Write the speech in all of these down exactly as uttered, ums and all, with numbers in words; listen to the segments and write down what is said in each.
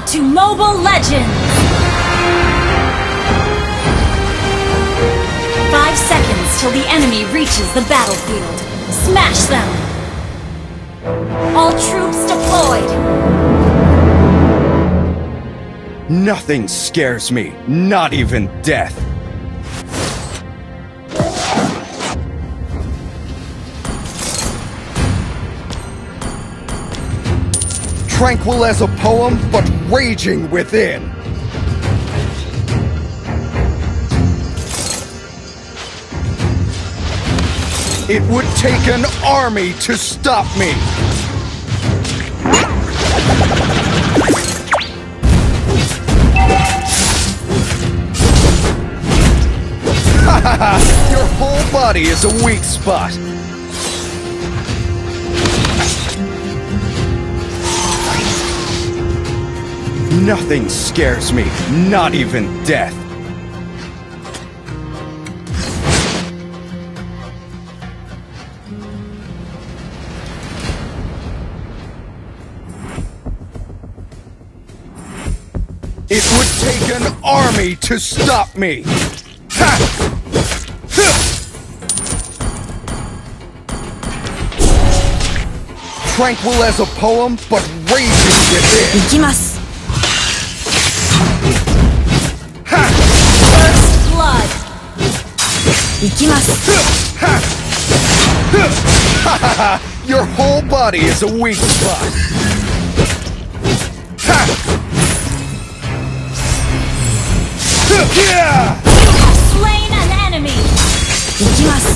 Welcome to Mobile Legend! Five seconds till the enemy reaches the battlefield. Smash them! All troops deployed! Nothing scares me, not even death! Tranquil as a poem, but raging within. It would take an army to stop me. Your whole body is a weak spot. Nothing scares me, not even death. It would take an army to stop me. Ha! Tranquil as a poem, but raging within. Ikimasu. Ikimasu. Your whole body is a weak spot. You have slain an enemy. Ikimasu.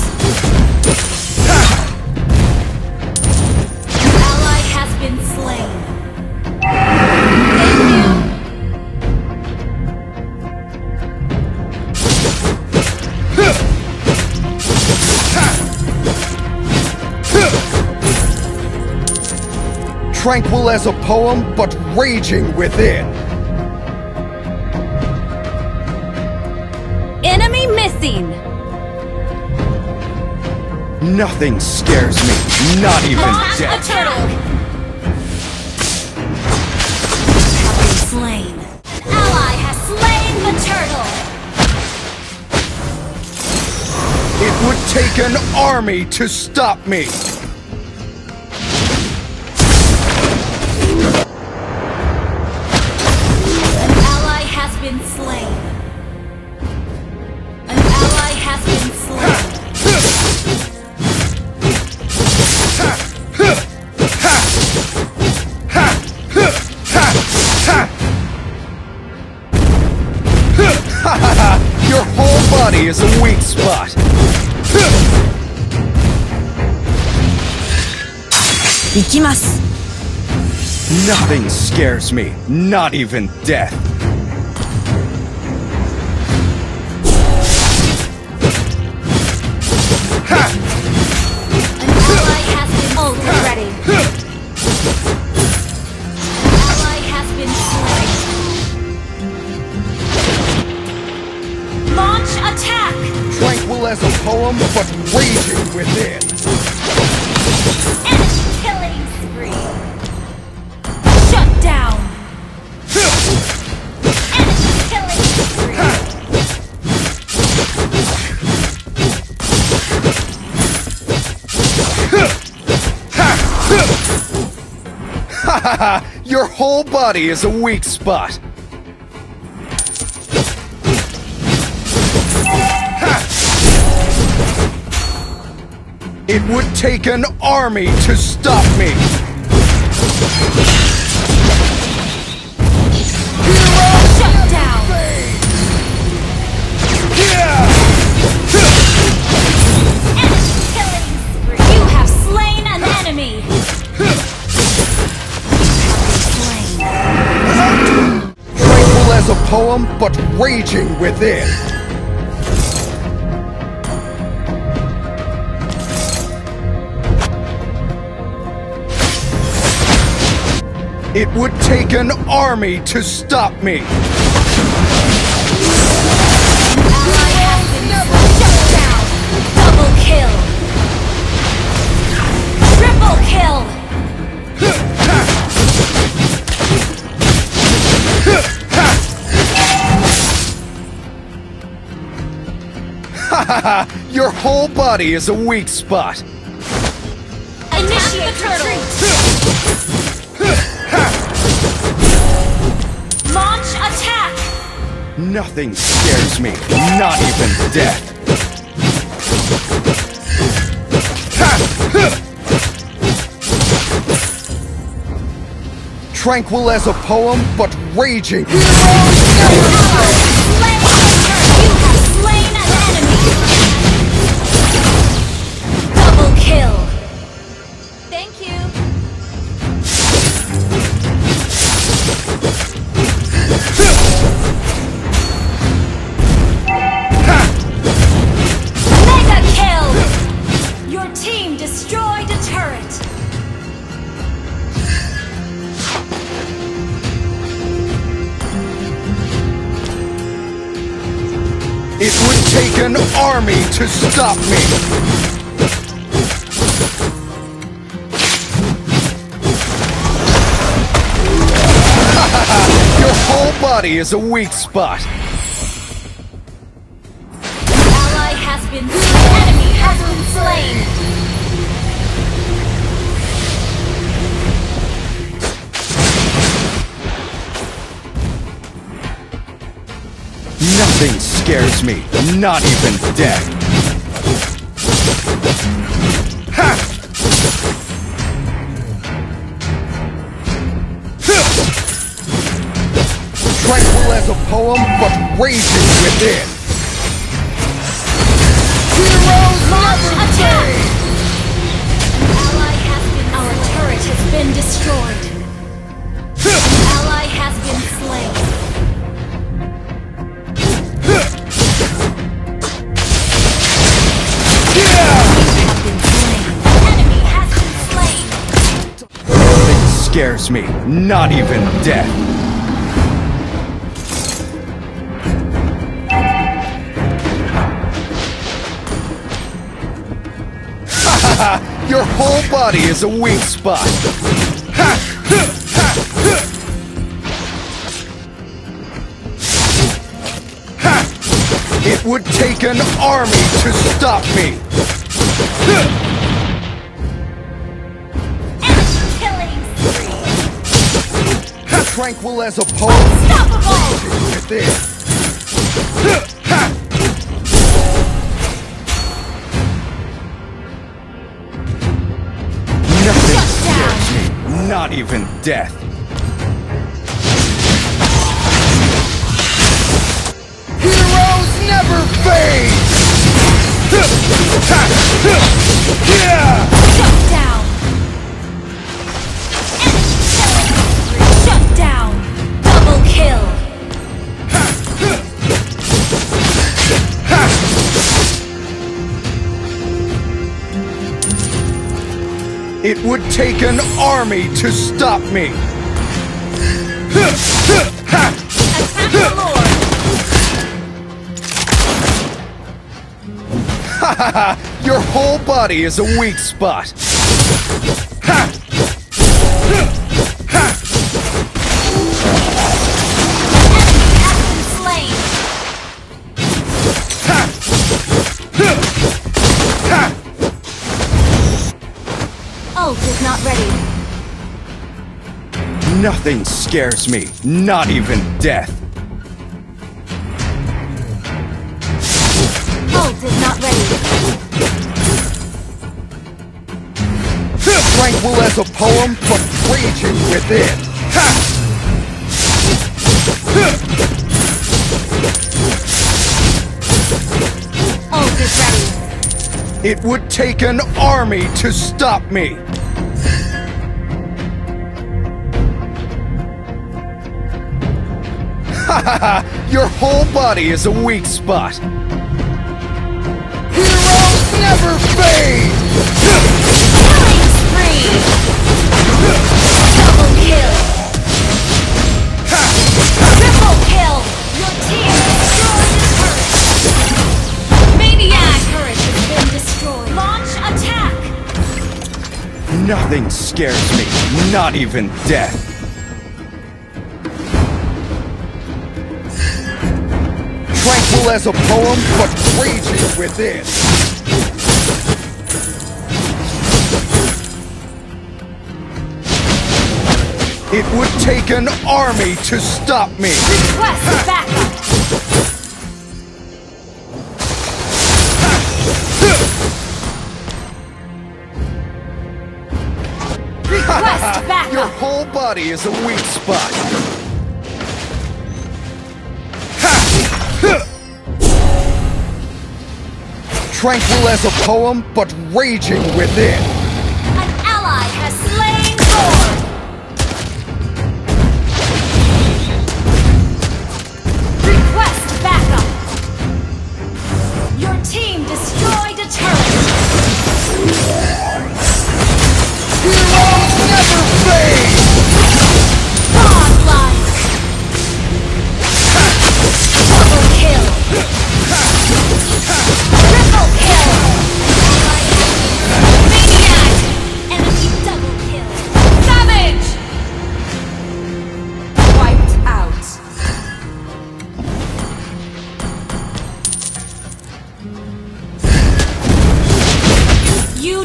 Your ally has been slain. Thank you. Tranquil as a poem, but raging within. Enemy missing. Nothing scares me, not even Blast death. Has slain. An ally has slain the turtle. It would take an army to stop me. Been slain. An ally has been slain. Your whole body is a weak spot. Ikimasu. Nothing scares me, not even death. As a poem, but raging within. And a killing spree. Shut down. And a killing spree. Your whole body is a weak spot. It would take an army to stop me! Hero shut down! And a killing spree! You have slain an enemy! Slain. Tranquil as a poem, but raging within! It would take an army to stop me! An ally has been shut down! Double kill! Triple kill! Ha ha! Your whole body is a weak spot! Initiate turtle! Launch attack! Nothing scares me, not even death! Tranquil as a poem, but raging! It would take an army to stop me! Your whole body is a weak spot! An ally has been slain! An enemy has been slain! Nothing scares me, not even death. Ha! Tranquil as a poem, but raging within. Heroes never die! Ally has been our turret has been destroyed. Ally has been slain. Scares me, not even death. Ha ha ha! Your whole body is a weak spot. Ha! Ha! Ha! Ha! It would take an army to stop me. Ha! Tranquil as a poem. Unstoppable! Nothing scares me, not even death. Heroes never fade! Shut down! It would take an army to stop me! Attack the Lord! Ha ha ha! Your whole body is a weak spot! Ha! Ha! Enemy has been slain! Ha! Is not ready. Nothing scares me, not even death. Bolt is not ready. Tranquil as a poem, but raging within. Ha! Bolt is ready. It would take an army to stop me. Your whole body is a weak spot. Heroes never fade! Killing spree! Double kill! Ha! Triple kill! Your team destroyed the turret! Maniac! Turret has been destroyed. Launch attack! Nothing scares me, not even death. simple as a poem, but raging within. It would take an army to stop me. Request backup. Request backup. Your whole body is a weak spot. Tranquil as a poem, but raging within. An ally has slain Thor. Request backup. Your team destroyed a turret. Heroes never fade.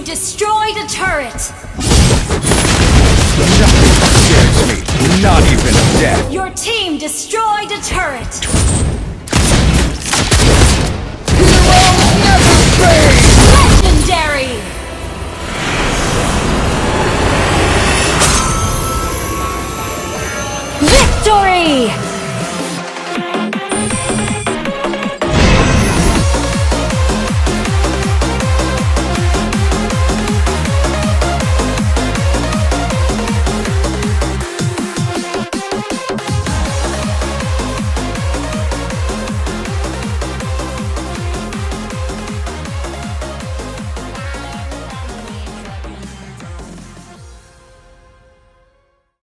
Destroyed a turret! Nothing scares me, not even death! Your team destroyed a turret!